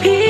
P